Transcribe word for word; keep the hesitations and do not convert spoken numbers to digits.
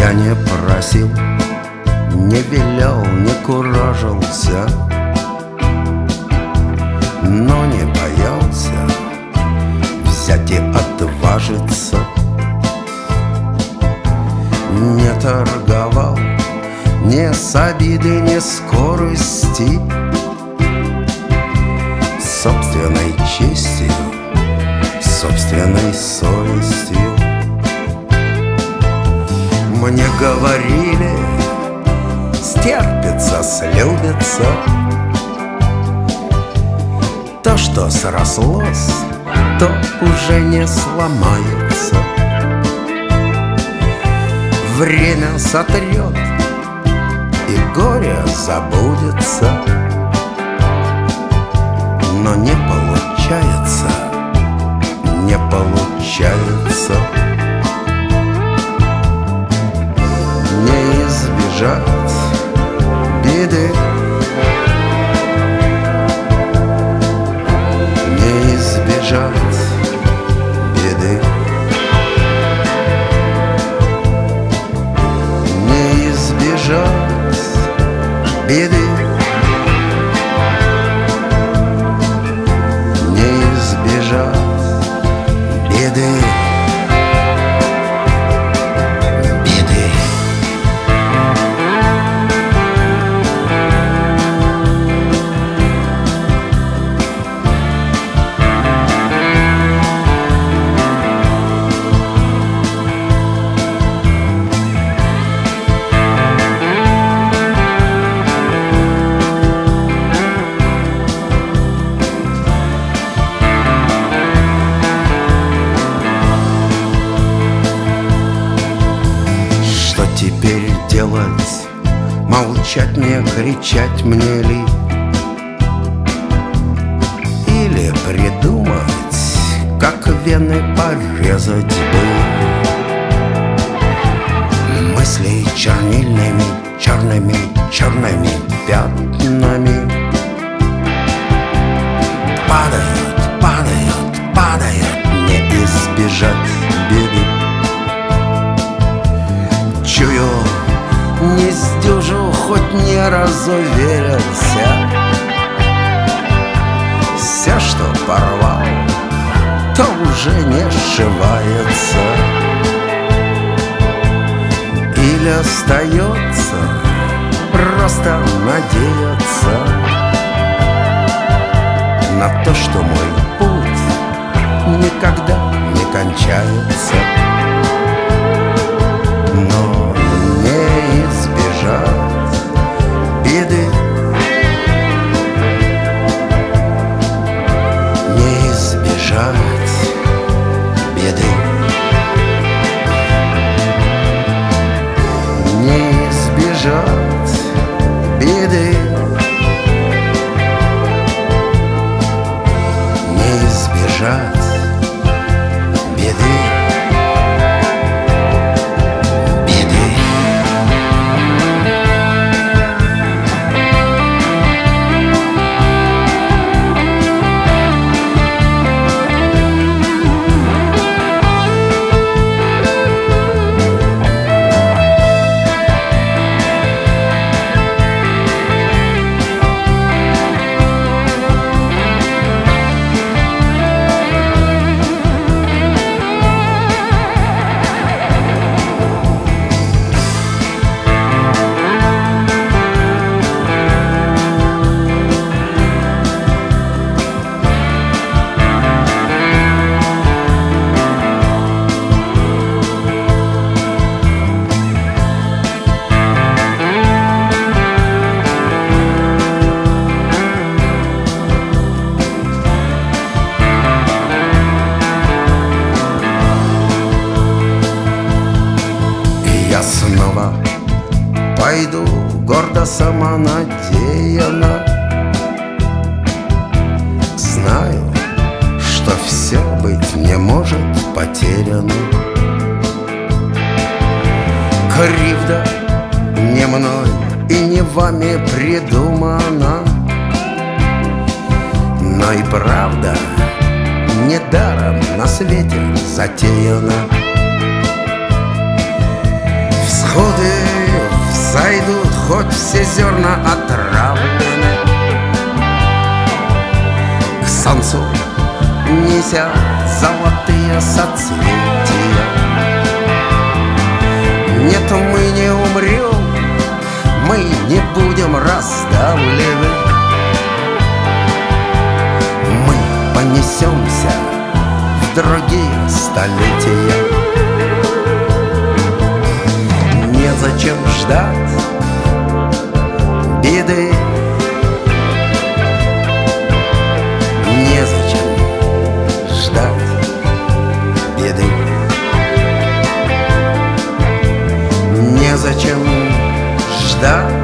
Я не просил, не велел, не куражился, но не боялся взять и отважиться. Не торговал ни с обиды, ни скорости, собственной честью, собственной совестью. Мне говорили, стерпится, слюбится, то, что срослось, то уже не сломается. Время сотрет, и горе забудется, но не получается, не получается. Не избежать беды, не избежать беды, не избежать беды, не избежать беды. Теперь делать, молчать мне, кричать мне ли? Или придумать, как вены порезать бы? Мысли чернильными, черными, черными пятнами падают, падают, падают, не избежать беды. Чую, не сдюжу, хоть не разуверился. Все, что порвал, то уже не сшивается. Или остается просто надеяться на то, что мой путь никогда не кончается. Но беды, не избежать беды, не избежать беды, не избежать беды. Пойду гордо, самонадеянно, знаю, что все быть не может потеряно. Кривда не мной и не вами придумана, но и правда недаром на свете затеяна. годы взойдут, хоть все зерна отравлены. К солнцу нельзя золотые соцветия. Нет, мы не умрем, мы не будем раздавлены. Мы понесемся в другие столетия. Незачем ждать беды, незачем ждать беды, незачем ждать.